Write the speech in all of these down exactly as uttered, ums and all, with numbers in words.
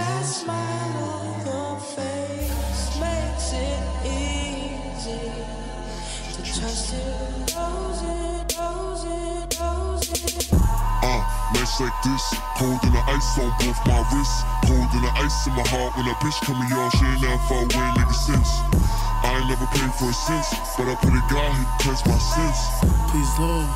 that smile on your face makes it easy to trust it, knows it, knows it, knows it. Ah, nights like this, cold in the ice on both my wrists, cold in the ice in my heart when a bitch come in y'all, she ain't that far away, nigga, since. I ain't never paid for a sense, but I put a guy who cleanse my sins. Please, Lord.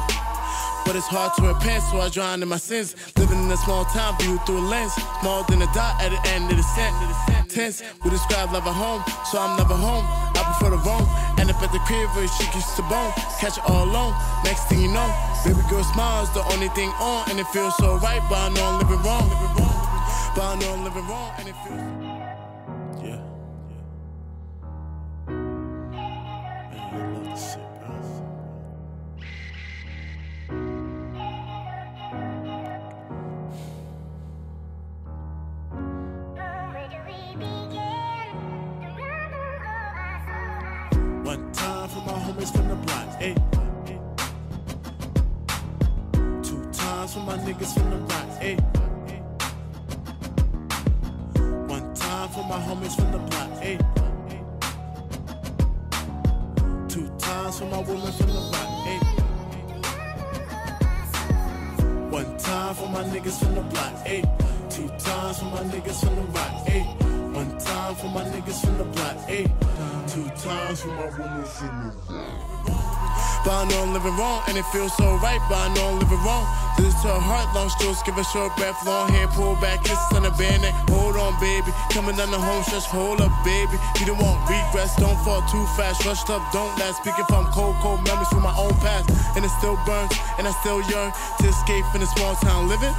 But it's hard to repent, so I drown in my sins. Living in a small town, viewed through a lens. Smaller than a dot at the end of the sentence. We describe love at home, so I'm never home. I prefer to roam. And if at the crib, she keeps the bone. Catch it all alone, next thing you know. Baby girl smiles, the only thing on. And it feels so right, but I know I'm living wrong. But I know I'm living wrong, and it feels... Yeah. Yeah. Man, I love this shit. But I know I'm living wrong, and it feels so right, but I know I'm living wrong. This is to her heart, long strokes, give a short breath, long hair, pull back, kisses on the band, hold on, baby. Coming down the home stretch, hold up, baby. You don't want regrets, don't fall too fast, rushed up, don't last. Speaking from cold, cold memories from my own past, and it still burns, and I still yearn to escape from the small town living,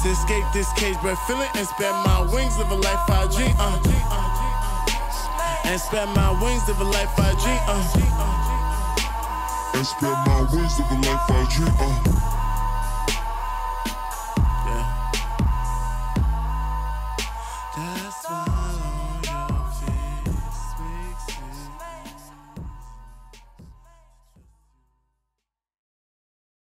to escape this cage breath feeling, and spread my wings, live a life I dream, uh, and spread my wings, live a life I dream, uh. And spread my wings, live a life I dream, uh.